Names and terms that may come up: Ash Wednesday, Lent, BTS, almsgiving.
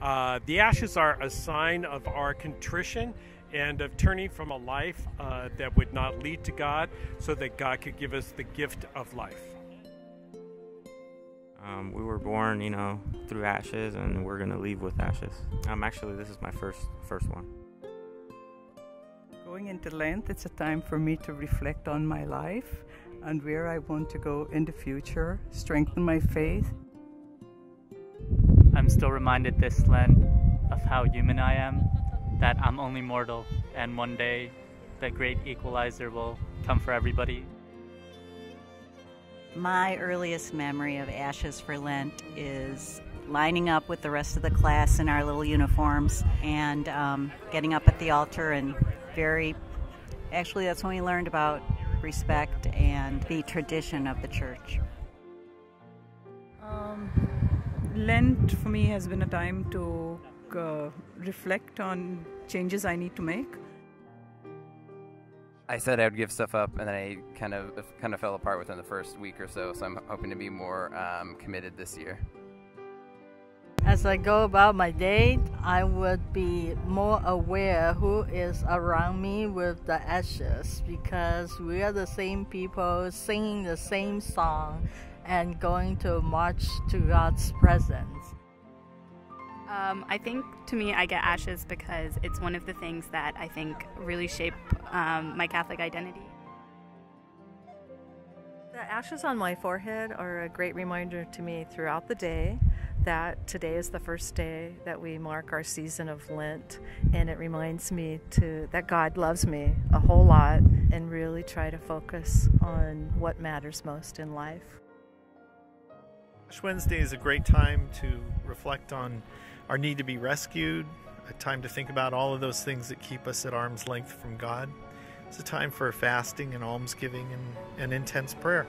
The ashes are a sign of our contrition and of turning from a life that would not lead to God, so that God could give us the gift of life. We were born, you know, through ashes, and we're going to leave with ashes. Actually, this is my first one. Going into Lent, it's a time for me to reflect on my life and where I want to go in the future, strengthen my faith. I'm still reminded this Lent of how human I am, that I'm only mortal, and one day the great equalizer will come for everybody. My earliest memory of Ashes for Lent is lining up with the rest of the class in our little uniforms and getting up at the altar, and actually that's when we learned about respect and the tradition of the church. Lent for me has been a time to reflect on changes I need to make. I said I would give stuff up, and then I kind of fell apart within the first week or so. So I'm hoping to be more committed this year. As I go about my day, I would be more aware who is around me with the ashes, because we are the same people singing the same song and going to march to God's presence. I think, to me, I get ashes because it's one of the things that I think really shape my Catholic identity. The ashes on my forehead are a great reminder to me throughout the day that today is the first day that we mark our season of Lent, and it reminds me that God loves me a whole lot, and really try to focus on what matters most in life. Ash Wednesday is a great time to reflect on our need to be rescued, a time to think about all of those things that keep us at arm's length from God. It's a time for fasting and almsgiving and intense prayer.